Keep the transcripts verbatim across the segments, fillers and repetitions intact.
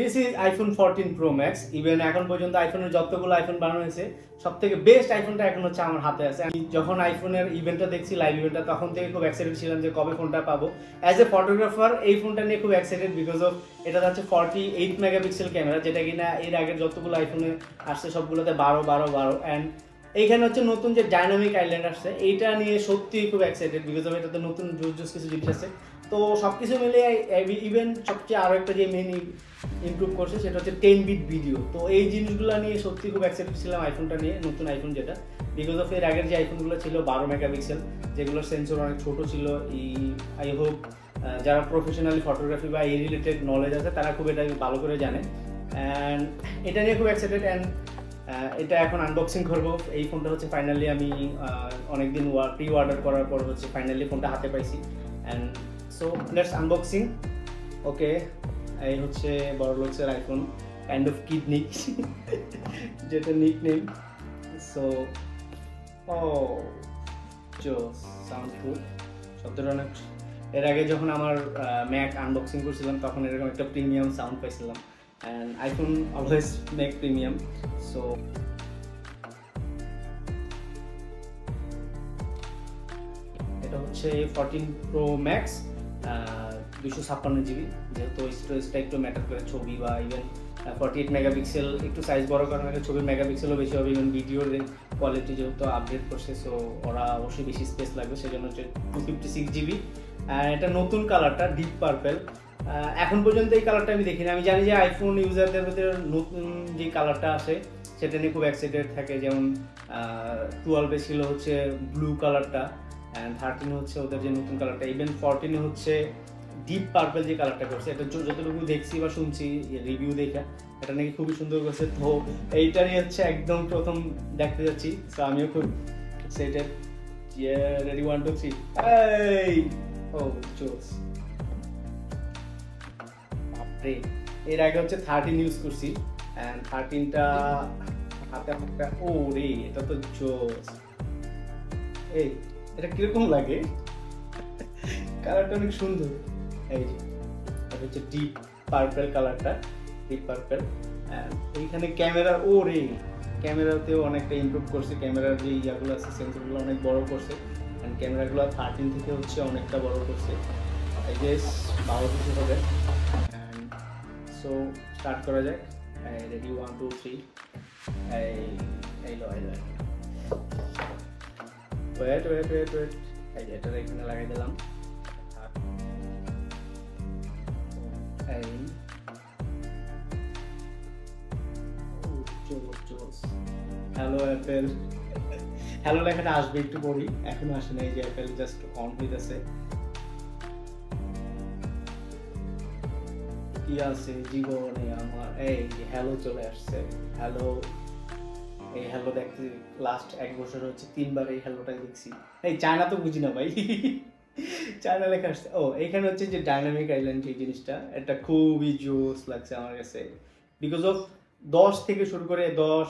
This is iPhone fourteen Pro Max. Even এখন পর্যন্ত আইফোনের যতগুলো আইফোন বানানো হয়েছে সবথেকে বেস্ট আইফোনটা এখন হচ্ছে আমার হাতে আছে। আমি যখন আইফোনের ইভেন্টটা দেখছি, লাইভ ইভেন্টটা, তখন থেকে খুব এক্সাইটেড ছিলাম যে কবে ফোনটা পাবো। অ্যাজ এ ফটোগ্রাফার এই ফোনটা নিয়ে খুব এক্সাইটেড, বিকজ অফ এটা হচ্ছে ফর্টি এইট মেগাপিক্সেল ক্যামেরা, যেটা কিনা এর আগের যতগুলো আইফোনে আসছে সবগুলোতে বারো বারো বারো। অ্যান্ড এইখানে হচ্ছে নতুন যে ডাইনামিক আইল্যান্ড আসছে, এইটা নিয়ে সত্যিই খুব এক্সাইটেড, বিকজ অফ এটাতে নতুন জোস জোস কিছু জিনিস আছে। তো সব কিছু মিলে ইভেন সবচেয়ে আরও একটা যে মেন ইমপ্রুভ করছে সেটা হচ্ছে টেন বিট ভিডিও। তো এই জিনিসগুলো নিয়ে সত্যি খুব এক্সাইটেড ছিলাম আইফোনটা নিয়ে, নতুন আইফোন যেটা, বিকজ অফ এর আগের যে আইফোনগুলো ছিল বারো মেগাপিক্সেল, যেগুলোর সেন্সর অনেক ছোটো ছিল। আই হোপ যারা প্রফেশনালি ফটোগ্রাফি বা এই রিলেটেড নলেজ আছে তারা খুব এটা ভালো করে জানে। অ্যান্ড এটা নিয়ে খুব এক্সাইটেড। অ্যান্ড এটা এখন আনবক্সিং করবো। এই ফোনটা হচ্ছে ফাইনালি আমি অনেকদিন প্রি অর্ডার করার পর হচ্ছে ফাইনালি ফোনটা হাতে পাইছি। And so let's unboxing. Okay, এই হচ্ছে বড় লোকসের আইফোন, কাইন্ড অফ কিডনি যেটা নিক নেম। সো ও জোস, সাউন্ড গুড, শব্দটা অনেক। এর আগে যখন আমার ম্যাক আনবক্সিং করছিলাম তখন এরকম একটা প্রিমিয়াম সাউন্ড পাইছিলাম। And iPhone always make premium, so এটা হচ্ছে ফোরটিন প্রো ম্যাক্স দুইশো ছাপ্পান্ন জিবি, যেহেতু স্টোরেজটা একটু ম্যাটার করে। ছবি বা ইভেন ফর্টি এইট মেগাপিক্সেল একটু সাইজ বড় কারণে ছবির মেগাপিক্সেলও বেশি হবে, ইভেন ভিডিওর কোয়ালিটি যেহেতু আপডেট করছে সো ওরা অবশ্যই বেশি স্পেস লাগবে, সেজন্য হচ্ছে টু ফিফটি সিক্স জিবি। আর এটা নতুন কালারটা ডিপ পার্পল, এখন পর্যন্ত এই কালারটা আমি দেখিনি। আমি জানি যে আইফোন ইউজারদের মধ্যে নতুন যে কালারটা আসে সেটা নিয়ে খুব এক্সাইটেড থাকে, যেমন টুয়েলভে ছিল হচ্ছে ব্লু কালারটা, অ্যান্ড থার্টিনে হচ্ছে ওদের যে নতুন কালারটা, ইভেন ফোরটিনে হচ্ছে ডিপ পার্পল যে কালারটা করছে। এটা যতটুকু দেখছি বা শুনছি রিভিউ দেখে এটা নাকি খুবই সুন্দর করছে। তো এইটারই হচ্ছে একদম প্রথম দেখতে যাচ্ছি, তো আমিও খুব excited. Ready, one two three. ও জোস। এর আগে হচ্ছে থার্টিন ইউজ করছি, অ্যান্ড থার্টিনটা হাতে হাতে, ও রে এটা তো জোস। এই এটা কিরকম লাগে, কালারটা অনেক সুন্দর। এই যে হচ্ছে ডিপ পার্পল কালারটা, ডিপ পার্পল। এইখানে ক্যামেরা, ও রে ক্যামেরাতেও অনেকটা ইমপ্রুভ করছে, ক্যামেরার যে ইয়াগুলো আছে সেন্সরগুলো অনেক বড় করছে, অ্যান্ড ক্যামেরাগুলো থার্টিন থেকে হচ্ছে অনেকটা বড় করছে, আই গেস বারো কিছু হবে। সো স্টার্ট করা যাক। Ready, one two three. এইলো এইলো ওয়েট ওয়েট ওয়েট ওয়েট এই যে এটা এখানে লাগাই দিলাম। হ্যালো অ্যাপেল, হ্যালো লেখাটা আসবে একটু পরই, এখনো আসে না। এই যে অ্যাপেল জাস্ট অন হয়ে যাচ্ছে। আসে জীবনে আমার এই হ্যালো চলে আসছে। হ্যালো, এই হ্যালো দেখতে লাস্ট এক বছর হচ্ছে তিনবার এই হ্যালোটা দেখছি। এই চায়না তো বুঝি না ভাই, চায়না লেখা আসছে। ও এইখানে হচ্ছে যে ডাইনামিক আইল্যান্ড, এই জিনিসটা এটা খুবই জোস লাগছে আমার কাছে, বিকজ অফ দশ থেকে শুরু করে দশ,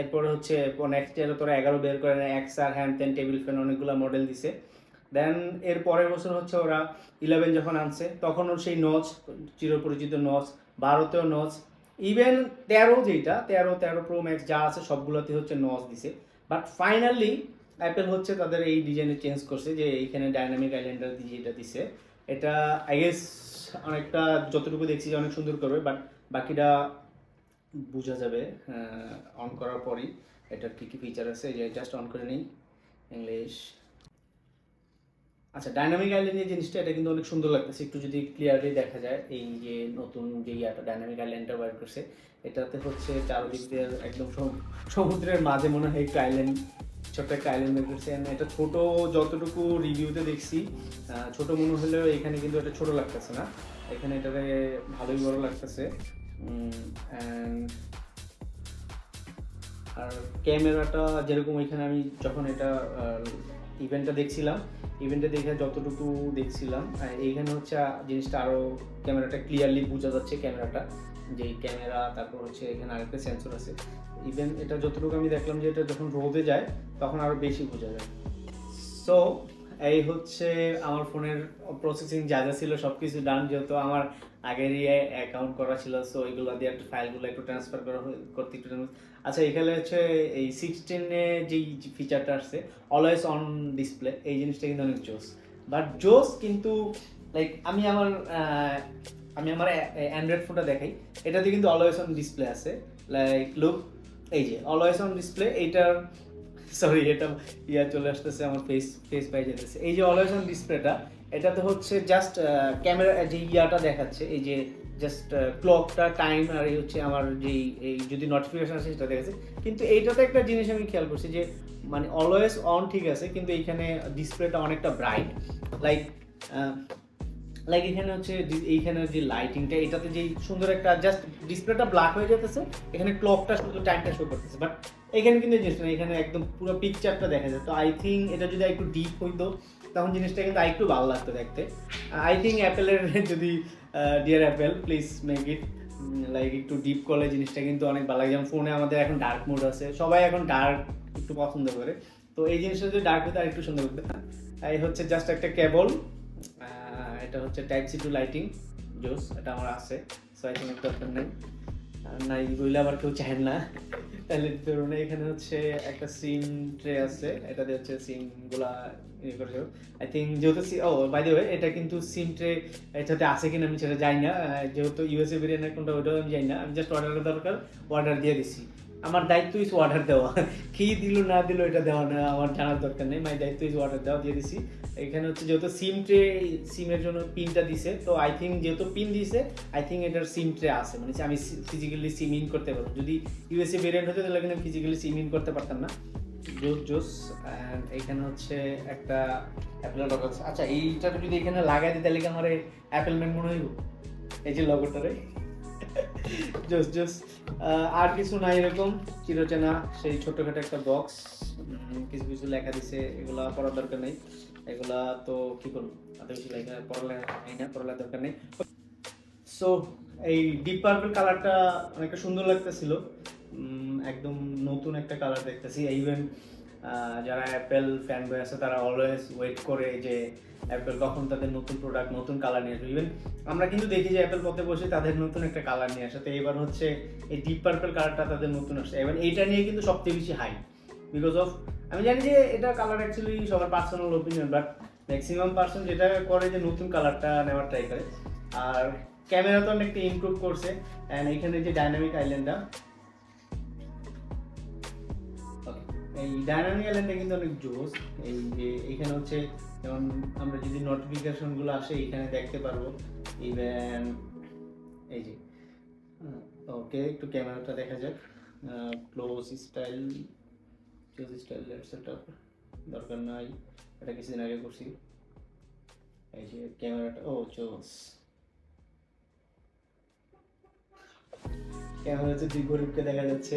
এরপরে হচ্ছে নেক্সট ইয়ারে তোরা এগারো বের করে এক্স আর হ্যান্ড টেন টেবিল ফ্যান অনেকগুলো মডেল দিছে। দেন এর পরের বছর হচ্ছে ওরা ইলেভেন যখন আনছে তখন ওর সেই নচ, চিরপরিচিত নচ, বারোতেও নচ, ইভেন তেরো যেটা তেরো তেরো প্রো ম্যাক্স যা আছে সবগুলোতে হচ্ছে নচ দিছে। বাট ফাইনালি অ্যাপেল হচ্ছে তাদের এই ডিজাইনে চেঞ্জ করছে, যে এইখানে ডাইনামিক আইল্যান্ডার দিয়ে এটা দিছে। এটা আই গেস অনেকটা যতটুকু দেখছি যে অনেক সুন্দর করবে, বাট বাকিটা বোঝা যাবে অন করার পরই এটার কী কী ফিচার আছে। যে জাস্ট অন করে নিই। ইংলিশ, আচ্ছা ডাইনামিক আইল্যান্ডের জিনিসটা এটা কিন্তু অনেক সুন্দর লাগতেছে, একটু যদি ক্লিয়ারলি দেখা যায়। এই যে নতুন যে ইয়াটা ডাইনামিক আইল্যান্ডটা বার করছে, এটাতে হচ্ছে চারদিক দিয়ে একদম সমুদ্রের মাঝে মনে হয় একটা আইল্যান্ড, ছোট্ট একটা আইল্যান্ড বের করছে। এটা ছোটো যতটুকু রিভিউতে দেখছি ছোট মনে হলেও এখানে কিন্তু এটা ছোট লাগতেছে না, এখানে এটাতে ভালোই বড় লাগতেছে। আর ক্যামেরাটা যেরকম এখানে আমি যখন এটা ইভেন্টটা দেখছিলাম, ইভেন্টটা দেখে যতটুকু দেখছিলাম এইখানে হচ্ছে জিনিসটা আরও ক্যামেরাটা ক্লিয়ারলি বোঝা যাচ্ছে, ক্যামেরাটা যে ক্যামেরা, তারপর হচ্ছে এখানে আরেকটা সেন্সর আছে। ইভেন এটা যতটুকু আমি দেখলাম যে এটা যখন রোদে যায় তখন আরও বেশি বোঝা যায়। সো এই হচ্ছে আমার ফোনের প্রসেসিং যা যা ছিল সবকিছু ডান, যেহেতু আমার আগেরই অ্যাকাউন্ট করা ছিল, সো এইগুলো দিয়ে একটা ফাইলগুলো একটু ট্রান্সফার করা করতে একটু। আচ্ছা, এখানে হচ্ছে এই সিক্সটিনে যেই ফিচারটা আসছে অলওয়েজ অন ডিসপ্লে, এই জিনিসটা কিন্তু অনেক জোস, বাট জোস কিন্তু লাইক আমি আমার আমি আমার অ্যান্ড্রয়েড ফোনটা দেখাই, এটাতে কিন্তু অলওয়েজ অন ডিসপ্লে আছে, লাইক লুক এই যে অলওয়েজ অন ডিসপ্লে, এইটার সরি এটা ইয়া চলে আসতেছে আমার ফেস ফেস পাই যেতেছে। এই যে অলওয়েজ অন ডিসপ্লেটা, এটাতে হচ্ছে জাস্ট ক্যামেরা যে ইয়াটা দেখাচ্ছে, এই যে জাস্ট ক্লকটা টাইম আর এই হচ্ছে আমার যেই এই যদি নোটিফিকেশান আসে সেটা দেখাচ্ছে। কিন্তু এইটাতে একটা জিনিস আমি খেয়াল করছি যে মানে অলওয়েজ অন ঠিক আছে, কিন্তু এইখানে ডিসপ্লেটা অনেকটা ব্রাইট, লাইক লাইক এখানে হচ্ছে এইখানে যে লাইটিংটা, এটাতে যেই সুন্দর একটা জাস্ট ডিসপ্লেটা ব্ল্যাক হয়ে যেতেছে, এখানে ক্লকটা শুধু টাইমটা শো করতেছে, বাট এখানে কিন্তু জিনিসটা এখানে একদম পুরো পিকচারটা দেখা যায়। তো আই থিঙ্ক এটা যদি একটু ডিপ হইতো তখন জিনিসটা কিন্তু আরেকটু ভালো লাগতো দেখতে। আই থিঙ্ক অ্যাপেলের যদি dear Apple please make it like একটু ডিপ করলে জিনিসটা কিন্তু অনেক ভালো লাগে। যেমন ফোনে আমাদের এখন ডার্ক মোড আছে, সবাই এখন ডার্ক একটু পছন্দ করে, তো এই জিনিসটা যদি ডার্ক হতো আর একটু সুন্দর হতো। এই হচ্ছে জাস্ট একটা কেবল, এটা হচ্ছে টাইপ সি টু লাইটিং জোস, এটা আমার আছে, সো আই থিঙ্ক একটু অপশন নাই নাই বইলে আবার কেউ চায় না, তাহলে ধরুন এখানে হচ্ছে একটা সিম ট্রে আছে, এটাতে হচ্ছে সিমগুলা ইয়ে করে যাবো আই থিঙ্ক, যেহেতু ও বাই দ্য ওয়ে এটা কিন্তু সিম ট্রে এটাতে আছে কিনা আমি সেটা জানি না, যেহেতু ইউএসএ বিরিয়ানি কোনটা ওইটাও আমি জানি না, আমি জাস্ট অর্ডারের দরকার অর্ডার দিয়ে দিছি, আমার দায়িত্ব ইস অর্ডার দেওয়া, কি দিল না দিল এটা দেওয়া না আমার জানার দরকার নেই, আমার দায়িত্ব ইস অর্ডার দেওয়া, দিয়ে দিছি। এখানে হচ্ছে যেহেতু সিম ট্রে সিমের জন্য পিনটা দিছে, তো আই থিঙ্ক যেহেতু পিন দিছে আই থিঙ্ক এটার সিম ট্রে আছে, মানে আমি ফিজিক্যালি সিম ইন করতে পারবো। যদি ইউএসএ ভেরিয়েন্ট হতো তাহলে কিন্তু আমি ফিজিক্যালি সিম ইন করতে পারতাম না। জোস জোস। অ্যান্ড এখানে হচ্ছে একটা অ্যাপেলের লগো আছে, আচ্ছা এইটা যদি এখানে লাগাই দিই তাহলে কি আমার অ্যাপেল ম্যান মনে হইব এই যে লগোটারে? জোস জোস। আর কিছু না, এরকম চিরচেনা সেই ছোটোখাটো একটা বক্স, কিছু কিছু লেখা দিছে, এগুলো পড়ার দরকার নেই, এগুলা তো কী করবো তাদের কিছু লেখা পড়ালেখা নেই না পড়ালেখার দরকার নেই। সো এই ডিপ পার্পল কালারটা অনেকটা সুন্দর লাগতেছিল, একদম নতুন একটা কালার দেখতেছি। ইভেন যারা অ্যাপেল ফ্যান বয় আছে তারা অলওয়েজ ওয়েট করে যে অ্যাপেল কখন তাদের নতুন প্রোডাক্ট নতুন কালার নিয়ে আসবে। ইভেন আমরা কিন্তু দেখি যে অ্যাপেল পথে বসে তাদের নতুন একটা কালার নিয়ে আসে, তো এবার হচ্ছে এই ডিপ পার্পল কালারটা তাদের নতুন আসছে, এবং এইটা নিয়ে কিন্তু সবচেয়ে বেশি হাই বিকজ অফ আমি জানি যে এটা কালার অ্যাকচুয়ালি সবার personal opinion, but maximum person যেটা করে যে নতুন কালারটা নেওয়ার ট্রাই করে। আর ক্যামেরা তো অনেকটা ইমপ্রুভ করছে, অ্যান্ড এখানে যে ডাইনামিক আইল্যান্ডটা এই ডাইনামিক আইল্যান্ডটা কিন্তু অনেক জোস। এই যে এখানে হচ্ছে যেমন আমরা যদি নোটিফিকেশনগুলো আসে এখানে দেখতে পারবো, ইভেন এই যে ওকে একটু ক্যামেরাটা দেখা যাক, close style close style etcetera দরকার নাই, এটা কিছুদিন আগে করছি। এই যে ক্যামেরাটা ও জোস, ক্যামেরা হচ্ছে দুই গরিবকে দেখা যাচ্ছে,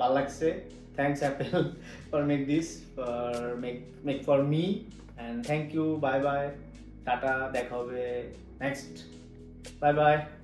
ভালো লাগছে। Thanks Apple for make this for make make for me, and thank you, bye bye, tata, দেখা হবে next, bye bye.